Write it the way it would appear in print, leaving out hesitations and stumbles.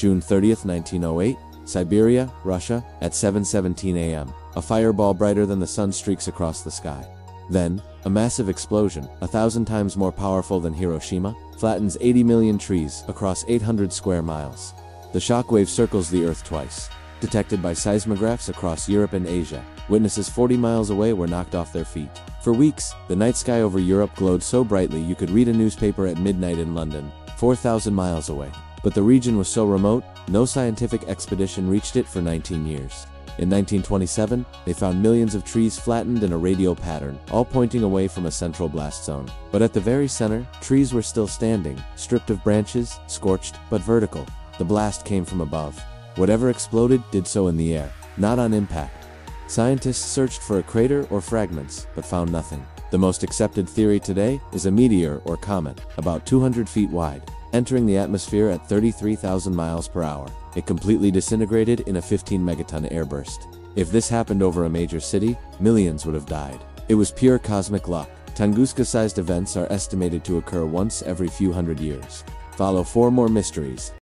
June 30, 1908, Siberia, Russia, at 7:17 a.m., a fireball brighter than the sun streaks across the sky. Then, a massive explosion, 1,000 times more powerful than Hiroshima, flattens 80 million trees across 800 square miles. The shockwave circles the Earth twice. Detected by seismographs across Europe and Asia, witnesses 40 miles away were knocked off their feet. For weeks, the night sky over Europe glowed so brightly you could read a newspaper at midnight in London, 4,000 miles away. But the region was so remote, no scientific expedition reached it for 19 years. In 1927, they found millions of trees flattened in a radial pattern, all pointing away from a central blast zone. But at the very center, trees were still standing, stripped of branches, scorched, but vertical. The blast came from above. Whatever exploded did so in the air, not on impact. Scientists searched for a crater or fragments, but found nothing. The most accepted theory today is a meteor or comet, about 200 feet wide, entering the atmosphere at 33,000 miles per hour. It completely disintegrated in a 15 megaton airburst. If this happened over a major city, millions would have died. It was pure cosmic luck. Tunguska-sized events are estimated to occur once every few hundred years. Follow for more mysteries.